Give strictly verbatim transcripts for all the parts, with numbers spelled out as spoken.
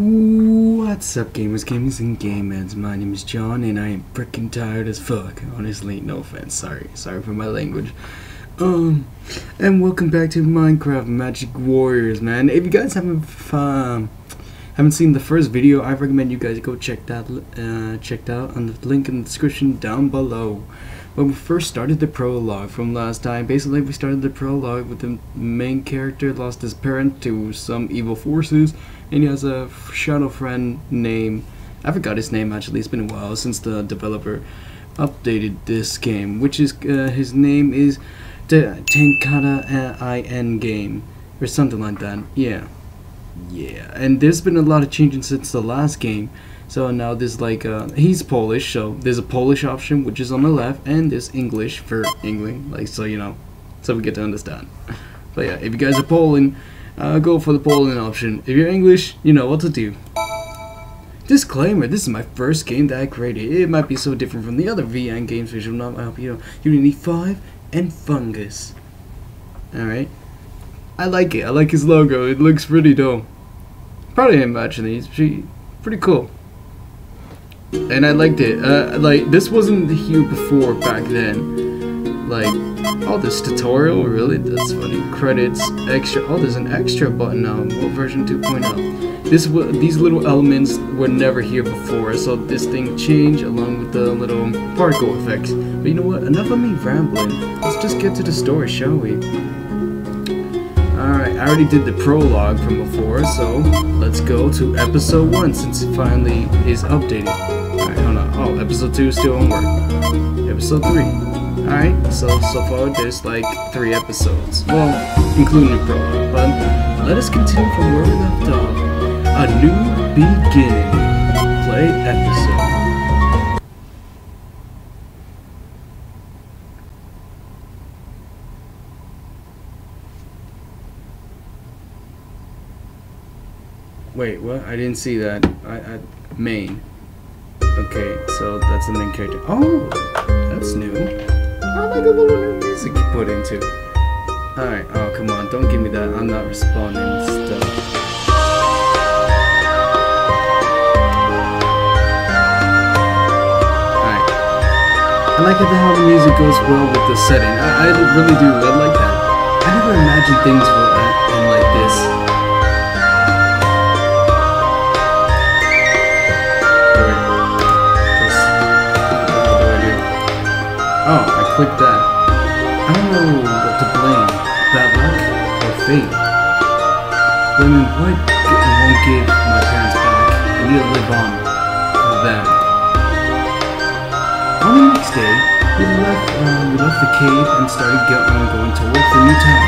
What's up, gamers, gamers, and game heads? My name is John, and I am freaking tired as fuck. Honestly, no offense. Sorry, sorry for my language. Um, and welcome back to Minecraft Magic Warriors, man. If you guys haven't uh, haven't seen the first video, I recommend you guys go check that uh, checked out on the link in the description down below. When we first started the prologue from last time, basically we started the prologue with the main character lost his parent to some evil forces, and he has a shadow friend named, I forgot his name actually, it's been a while since the developer updated this game, which is, uh, his name is Tankadin Game, or something like that, yeah. Yeah, and there's been a lot of changes since the last game. So now there's like, uh, he's Polish, so there's a Polish option, which is on the left, and there's English for English, like, so, you know, so we get to understand. But yeah, if you guys are Poland, uh, go for the Poland option. If you're English, you know what to do. Disclaimer, this is my first game that I created. It might be so different from the other V N games, which will not help you know. Unity five and Fungus. Alright. I like it. I like his logo. It looks pretty dope. Proud of him, actually. He's pretty, pretty cool. And I liked it. Uh, like, this wasn't here before back then. Like, oh, this tutorial, really? That's funny. Credits, extra. Oh, there's an extra button now. Well, version two point oh. This w these little elements were never here before, so this thing changed along with the little particle effects. But you know what? Enough of me rambling. Let's just get to the story, shall we? Alright, I already did the prologue from before, so let's go to episode one since it finally is updated. Alright, hold on. Oh, episode two is still on work. Episode three. Alright, so so far there's like three episodes. Well, including the prologue, but let us continue from where we left off. A new beginning. Play episode. Wait, what? I didn't see that. I, I main. Okay, so that's the main character. Oh, that's new. I like a little new music you put into. All right. Oh, come on. Don't give me that. I'm not responding to stuff. All right. I like it how the music goes well with the setting. I, I really do. I like that. I never imagined things were and like this. Oh, I clicked that. I don't know what to blame. Bad luck or fate. Women, why I won't give my parents back? I need to live on for them. On the next day, we left, uh, we left the cave and started going, going towards the new town.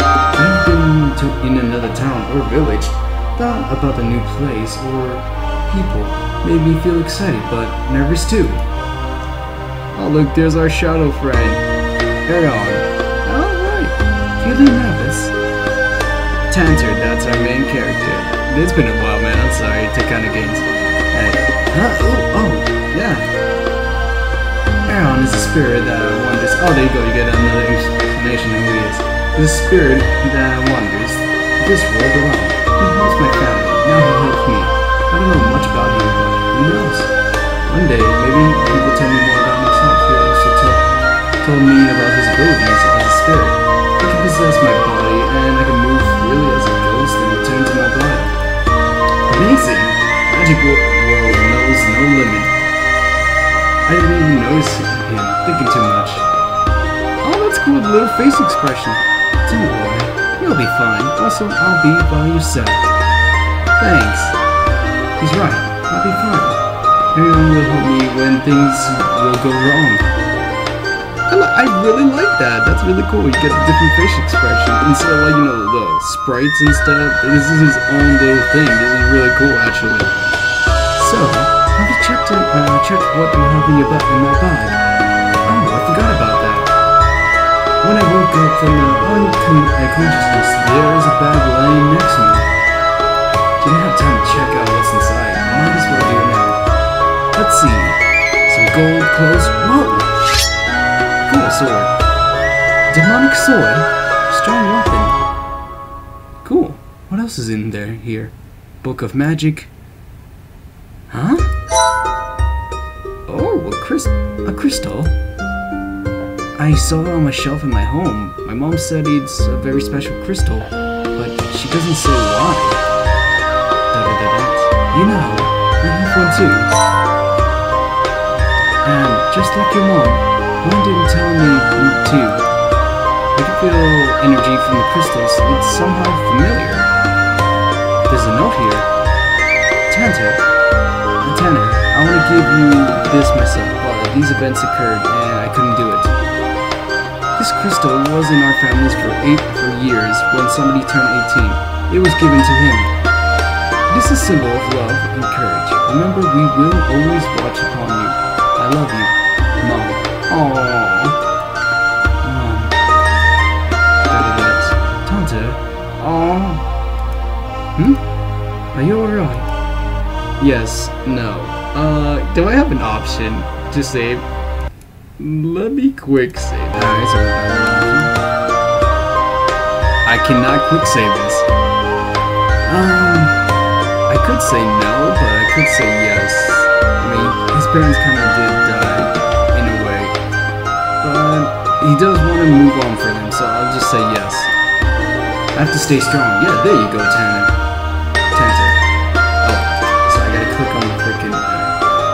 I had been to, in another town or village, thought about the new place or people. Made me feel excited, but nervous too. Oh look, there's our shadow friend, Aeron. Alright, feeling nervous. Tantor, that's our main character. It's been a while, man, I'm sorry, Tankadin Games. Hey, huh? Oh, oh, yeah. Aeron is a spirit that wanders. Oh, there you go, you get another explanation of who he is. This spirit that wanders this world around. He helps my family, now he helps me. I don't know much about him, but who knows? One day, maybe he will tell me more about told me about his abilities as a spirit. I can possess my body, and I can move freely as a ghost and return to my body. Amazing! Magic world knows no limit. I didn't even notice him, thinking too much. Oh, that's cool, little face expression. Don't worry, you'll be fine. Also, I'll be by your side. Thanks. He's right, I'll be fine. Everyone will help me when things will go wrong. I really like that. That's really cool. You get the different face expression instead of, like, you know, the sprites and stuff. This is his own little thing. This is really cool, actually. So, have you checked in, uh, checked what I'm having about in my bag? Oh, I forgot about that. When I woke up from my unconsciousness, there is a bag lying next to me. Didn't have time to check out what's inside. Might as well do it now. Let's see. Some gold clothes. Whoa. Cool sword. Demonic sword. Strong weapon. Cool. What else is in there here? Book of Magic. Huh? Oh, a, crys a crystal. I saw it on my shelf in my home. My mom said it's a very special crystal, but she doesn't say why. Da da da da. You know, I have one too. And just like your mom, mom didn't tell me you too. I can feel energy from the crystals. It's somehow familiar. There's a note here. Tantor. Tantor, I want to give you this myself, but these events occurred and I couldn't do it. This crystal was in our families for eight for years when somebody turned eighteen. It was given to him. This is a symbol of love and courage. Remember, we will always watch upon you. I love you, Mom. Aww. Mom. Dadadette. Tante. Aww. Hmm? Are you alright? Yes. No. Uh, do I have an option to save? Let me quick save. Alright, so I cannot quick save this. Um, I could say no, but I could say yes. I mean, his parents kind of did die in a way, but he does want to move on for them, so I'll just say yes. I have to stay strong. Yeah, there you go, Tanner. Tanner. Oh, so I gotta click on the freaking.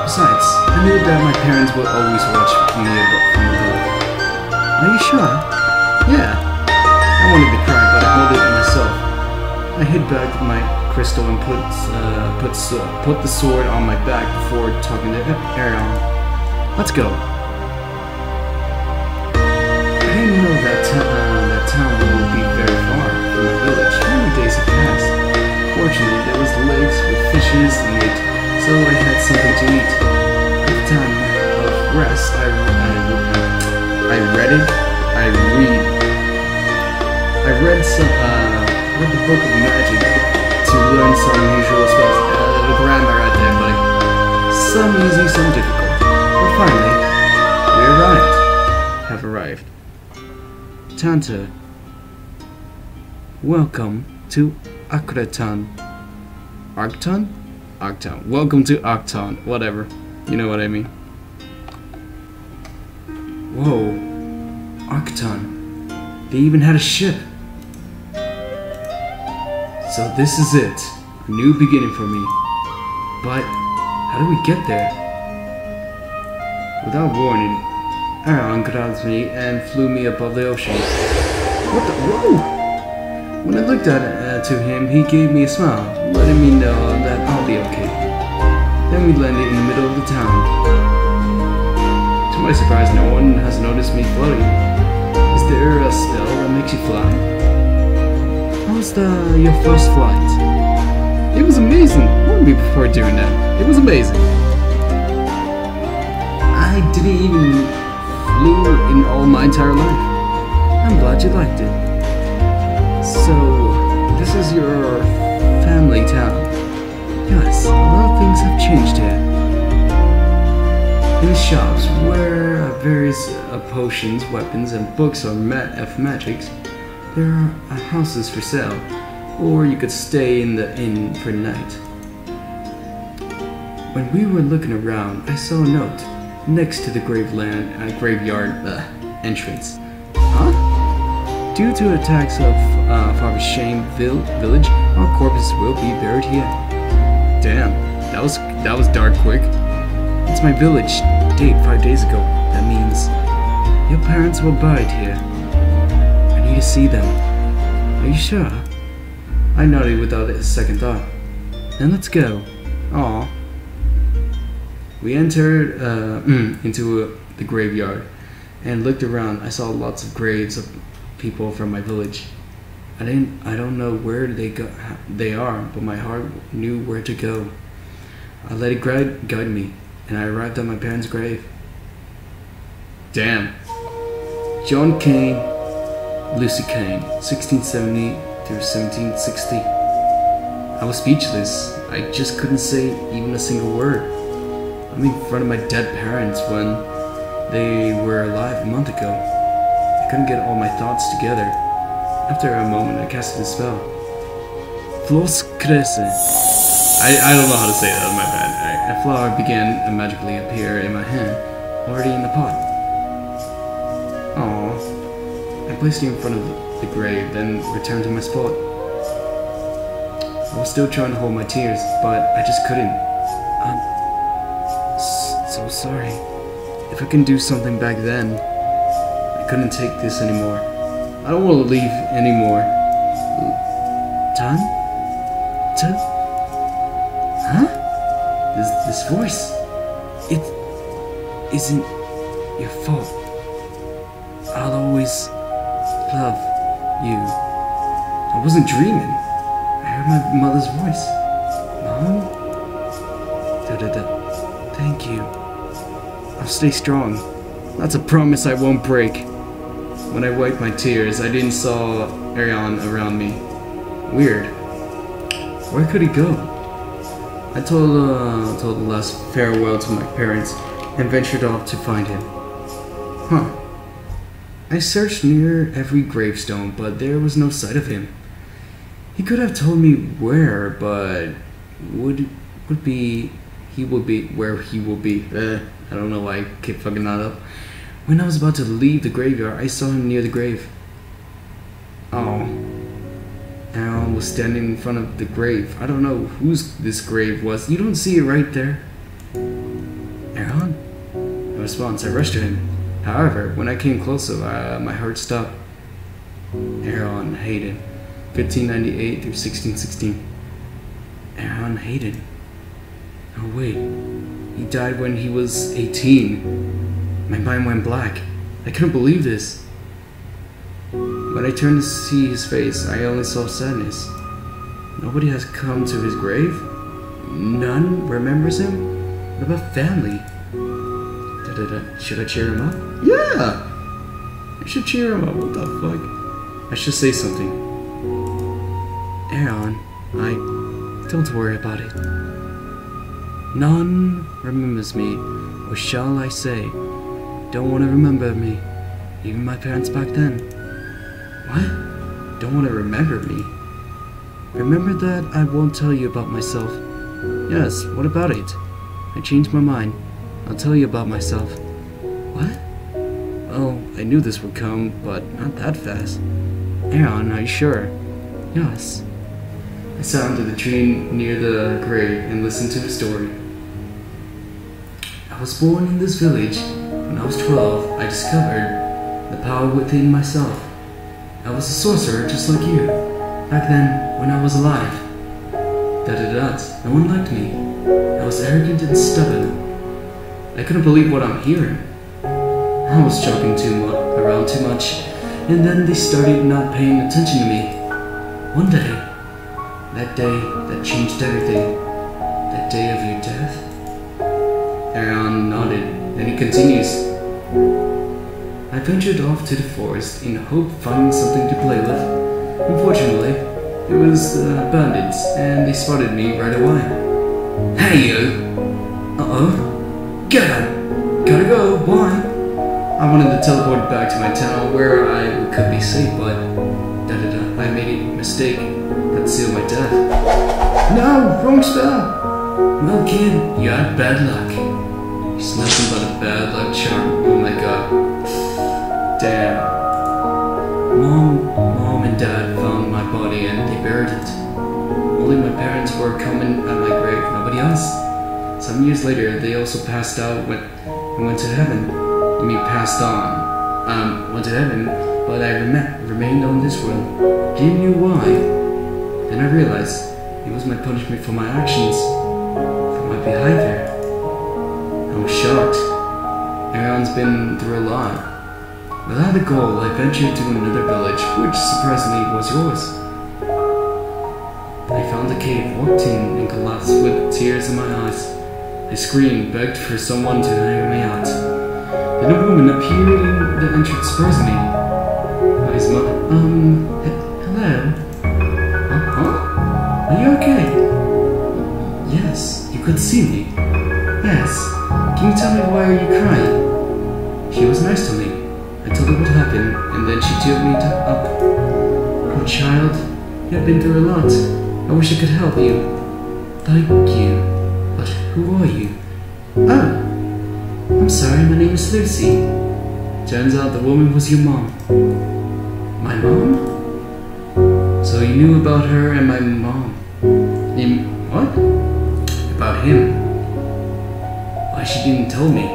Besides, I knew that my parents would always watch me from above. Are you sure? Yeah. I wanted to cry, but I held it in myself. I hid back my crystal and put uh, put uh, put the sword on my back before talking to Aeron. Let's go. I didn't know that uh, that town would be very far from the village. Many days had passed. Fortunately, there was lakes with fishes and meat. So I had something to eat. At the time of rest, I, I, I read it. I read. I read some. Uh, read the Book of Magic to learn some unusual spells. Uh, the grammar right there, buddy. Some easy, some difficult. But finally, we arrived. Have arrived. Tantor. Welcome to Akraton. Arkton? Octown. Welcome to Octown. Whatever. You know what I mean. Whoa. Octown. They even had a ship. So this is it. A new beginning for me. But how do we get there? Without warning, Aeron grabbed me and flew me above the ocean. What the? Whoa! When I looked at uh, to him, he gave me a smile, letting me know that I'll be okay. Then we landed in the middle of the town. To my surprise, no one has noticed me floating. Is there a spell that makes you fly? How was the, your first flight? It was amazing. Warned me before doing that. It was amazing. I didn't even flew in all my entire life. I'm glad you liked it. So, this is your family town. Yes, a lot of things have changed here. In the shops, where various uh, potions, weapons, and books are ma of magics, there are uh, houses for sale, or you could stay in the inn for the night. When we were looking around, I saw a note next to the graveland, uh, graveyard uh, entrance. Huh? Due to attacks of uh, Father Shame Vill Village, our corpses will be buried here. Damn, that was that was dark quick. It's my village date five days ago. That means your parents were buried here. I need to see them. Are you sure? I nodded without a second thought. Then let's go. Aw. We entered uh, into uh, the graveyard and looked around. I saw lots of graves of people from my village. I didn't. I don't know where they go. They are, but my heart knew where to go. I let it guide, guide me, and I arrived at my parents' grave. Damn. John Kane, Lucy Kane, sixteen seventy through seventeen sixty. I was speechless. I just couldn't say even a single word. I'm in front of my dead parents when they were alive a month ago. I couldn't get all my thoughts together. After a moment, I casted a spell. Flos crece. I, I don't know how to say that, my bad. Right. A flower began to magically appear in my hand, already in the pot. Aww. I placed it in front of the grave, then returned to my spot. I was still trying to hold my tears, but I just couldn't. I'm so sorry. If I can do something back then, I couldn't take this anymore. I don't want to leave anymore. Tan? T? Huh? This, this voice? It isn't your fault. I'll always love you. I wasn't dreaming. I heard my mother's voice. Mom? Da-da-da. Thank you. I'll stay strong. That's a promise I won't break. When I wiped my tears, I didn't saw Aeron around me. Weird. Where could he go? I told, uh, told the last farewell to my parents and ventured off to find him. Huh. I searched near every gravestone, but there was no sight of him. He could have told me where, but would would be he will be where he will be. Uh, I don't know why I keep fucking that up. When I was about to leave the graveyard, I saw him near the grave. Oh. Aeron was standing in front of the grave. I don't know whose this grave was. You don't see it right there. Aeron? No response. I rushed to him. However, when I came closer, uh, my heart stopped. Aeron Hayden, fifteen ninety-eight through sixteen sixteen. Aeron Hayden. Oh wait, he died when he was eighteen. My mind went black. I couldn't believe this. When I turned to see his face, I only saw sadness. Nobody has come to his grave? None remembers him? What about family? Da-da-da. Should I cheer him up? Yeah! I should cheer him up, what the fuck? I should say something. Aeron, I... don't worry about it. None remembers me, or shall I say, don't want to remember me, even my parents back then. What? Don't want to remember me? Remember that I won't tell you about myself. Yes, what about it? I changed my mind. I'll tell you about myself. What? Well, I knew this would come, but not that fast. Aeron, are you sure? Yes. I sat under the tree near the grave and listened to the story. I was born in this village. When I was twelve, I discovered the power within myself. I was a sorcerer just like you. Back then, when I was alive. Da-da-da, no one liked me. I was arrogant and stubborn. I couldn't believe what I'm hearing. I was joking too much, around too much, and then they started not paying attention to me. One day, that day that changed everything. That day of your death? Aeron nodded, and he continues. I ventured off to the forest in hope of finding something to play with. Unfortunately, it was uh, bandits, and they spotted me right away. Hey you! Uh-oh. Get up! Gotta go, bye! I wanted to teleport back to my town where I could be safe, but... Da-da-da, I made a mistake that sealed my death. No! Wrong spell! Well kid, you had bad luck. It's nothing but a bad luck charm, oh my god. Damn. Mom, Mom and Dad found my body and they buried it. Only my parents were coming at my grave, nobody else. Some years later, they also passed out went, and went to heaven. I mean, passed on. Um, went to heaven, but I rem remained on this world. Didn't know why. Then I realized it was my punishment for my actions, for my behavior. I was shocked. Everyone's been through a lot. Without a goal, I ventured to another village, which surprisingly was yours. I found a cave, walked in, and collapsed with tears in my eyes. I screamed, begged for someone to hear me out. Then a woman appeared in the entrance, surprised me. I smiled. Um, he hello? Uh huh? Are you okay? Yes, you could see me. Yes. Can you tell me why are you crying? She was nice to me. I told her what happened, and then she took me to up. Oh child, you have been through a lot. I wish I could help you. Thank you. But who are you? Oh, I'm sorry, my name is Lucy. Turns out the woman was your mom. My mom? So you knew about her and my mom. Him, what? About him. Why she didn't tell me.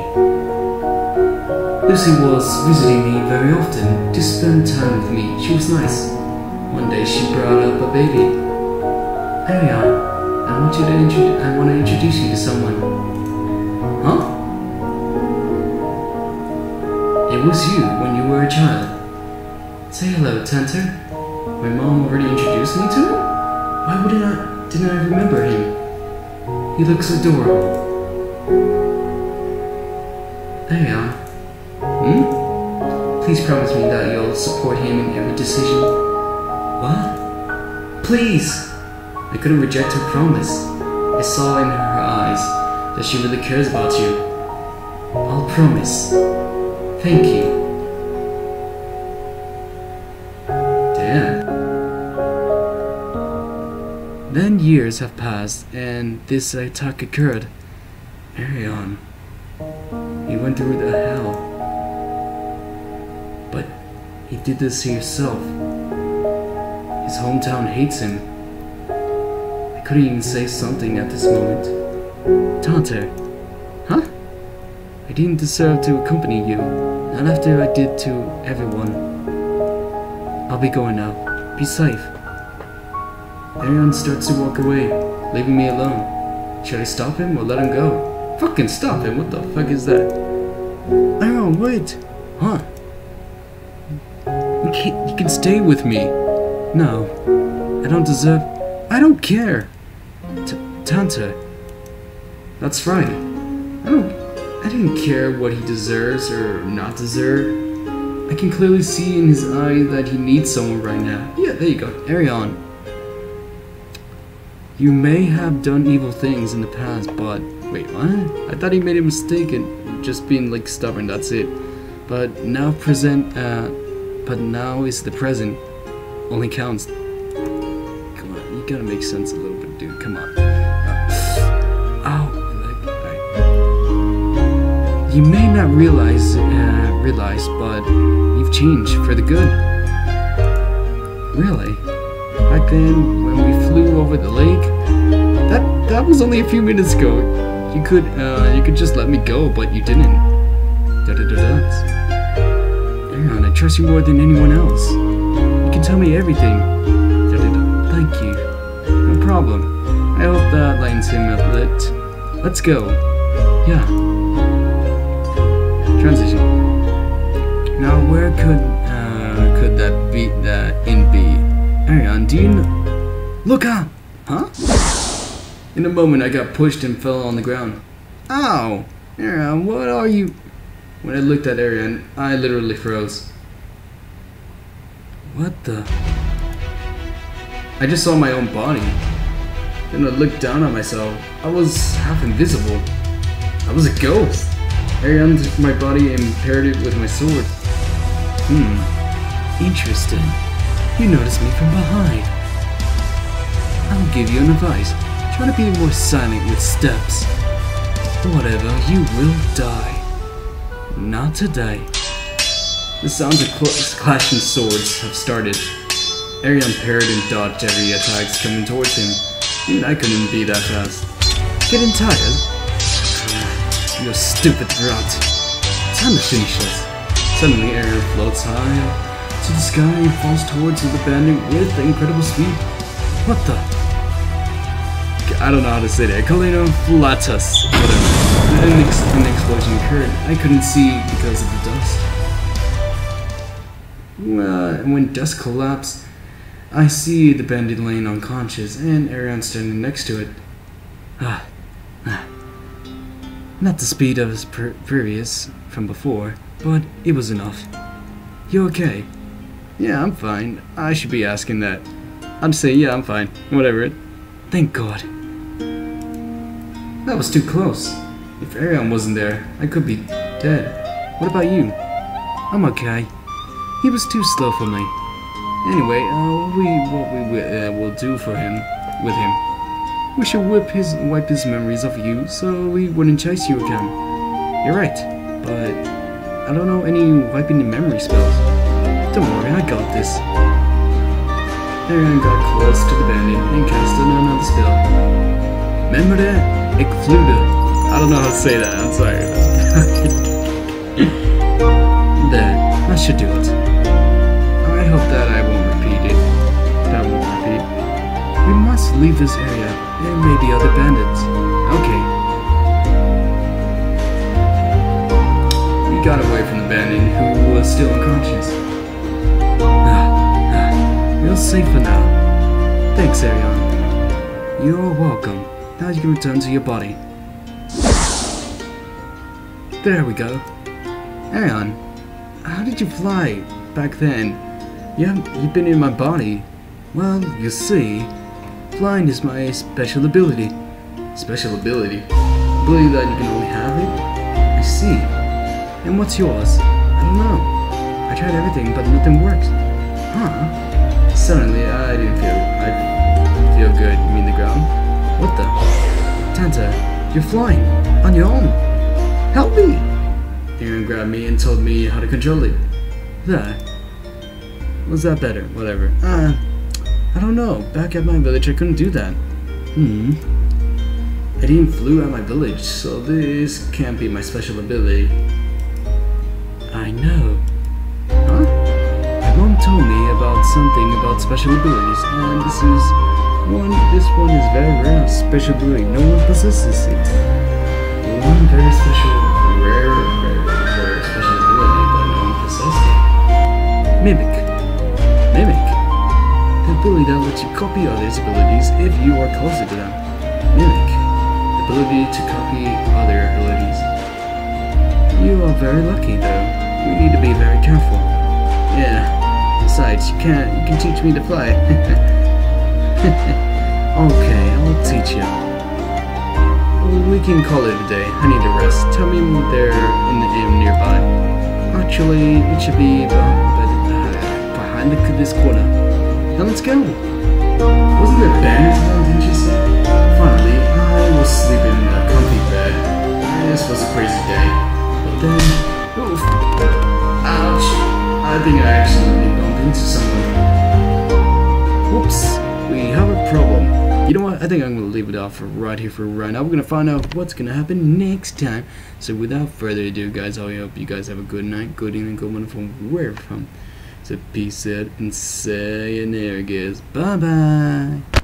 Lucy was visiting me very often to spend time with me. She was nice. One day she brought up a baby. Aeron, I want you to introduce. I want to introduce you to someone. Huh? It was you when you were a child. Say hello, Tantor. My mom already introduced me to him. Why wouldn't I? Didn't I remember him? He looks adorable. Aeron, hmm? Please promise me that you'll support him in every decision. What? Please! I couldn't reject her promise. I saw in her eyes that she really cares about you. I'll promise. Thank you. Damn. Then years have passed and this attack occurred. Aeron. He went through the hell. But he did this to yourself. His hometown hates him. I couldn't even say something at this moment. Tantor, huh? I didn't deserve to accompany you, not after I did to everyone. I'll be going now. Be safe. Aeron starts to walk away, leaving me alone. Should I stop him or let him go? Fucking stop him! What the fuck is that? Aeron, wait! Huh? You can, you can stay with me. No, I don't deserve. I don't care. T Tantor. That's right. I don't. I didn't care what he deserves or not deserve. I can clearly see in his eye that he needs someone right now. Yeah, there you go, Aeron. You may have done evil things in the past, but wait, what? I thought he made a mistake and just being like stubborn. That's it. But now present. Uh, but now is the present. Only counts. Come on, you gotta make sense a little bit, dude. Come on. Uh, ow! Right. You may not realize, uh, realize, but you've changed for the good. Really? Back then, when we flew over the lake, that that was only a few minutes ago. You could, uh, you could just let me go, but you didn't. Da da da da. Aeron, I trust you more than anyone else. Tell me everything. Thank you. No problem. I hope that lightens him up a bit. Let's go. Yeah. Transition. Now, where could uh, could that be? That in be? Aeron, do you know? Look up. Huh? In a moment, I got pushed and fell on the ground. Ow! Aeron, what are you? When I looked at Aeron, I literally froze. What the? I just saw my own body. Then I looked down at myself. I was half invisible. I was a ghost. Aeron took my body and paired it with my sword. Hmm. Interesting. You noticed me from behind. I'll give you an advice. Try to be more silent with steps. Whatever, you will die. Not today. The sounds of clashing swords have started. Aeron parried and dodged every attack coming towards him. Even I couldn't be that fast. Getting tired? You stupid rot. Time to finish this. Suddenly Aeron floats high to the sky and falls towards the bandit with incredible speed. What the? I don't know how to say that. Kalino Flatus. Whatever. An, ex an explosion occurred. I couldn't see because of the dust. Uh, when dust collapsed, I see the bandit laying unconscious and Aeron standing next to it. Ah, ah. Not the speed of his pre previous from before, but it was enough. You okay? Yeah, I'm fine. I should be asking that. I'd say, yeah, I'm fine. Whatever. It. Thank God. That was too close. If Aeron wasn't there, I could be dead. What about you? I'm okay. He was too slow for me. Anyway, uh, we, what we uh, will do for him with him. We should wipe his, wipe his memories of you so he wouldn't chase you again. You're right, but I don't know any wiping the memory spells. Don't worry, I got this. Aeron got close to the bandit and cast another spell. Memore, Excluder. I don't know how to say that, I'm sorry. There, that should do it. I hope that I won't repeat it. That won't repeat. We must leave this area. There may be other bandits. Okay. We got away from the bandit who was still unconscious. You're safe for now. Thanks, Aeron. You're welcome. Now you can return to your body. There we go. Aeron, how did you fly back then? Yeah, you've been in my body. Well, you see, flying is my special ability. Special ability? Ability that you can only have it? I see. And what's yours? I don't know. I tried everything, but nothing worked. Huh? Suddenly, I didn't feel, I didn't feel good, you mean the ground? What the? Tantor, you're flying, on your own. Help me! Aeron grabbed me and told me how to control it. There. Was that better? Whatever. Uh, I don't know, back at my village I couldn't do that. Hmm. I didn't flew at my village, so this can't be my special ability. I know. Mom told me about something about special abilities, and this is one. This one is very rare special ability. No one possesses it. One very special, rare, very, very special ability, but no one possesses it. Mimic. Mimic. The ability that lets you copy others' abilities if you are closer to them. Mimic. The ability to copy other abilities. You are very lucky, though. We need to be very careful. Yeah. Besides, you can't, you can teach me to fly. Okay, I'll teach you. Well, we can call it a day. I need to rest. Tell me what they're in the gym nearby. Actually, it should be behind the, this corner. Now let's go. Wasn't there a band around, didn't you say? Finally, I was sleeping in a comfy bed. This was a crazy day. But then, oof. Ouch. I think I actually bumped into someone. Whoops, we have a problem. You know what? I think I'm gonna leave it off for right here for right now. We're gonna find out what's gonna happen next time. So without further ado, guys, I hope you guys have a good night, good evening, good morning from wherever from. So peace out and sayonara, guys. Bye bye.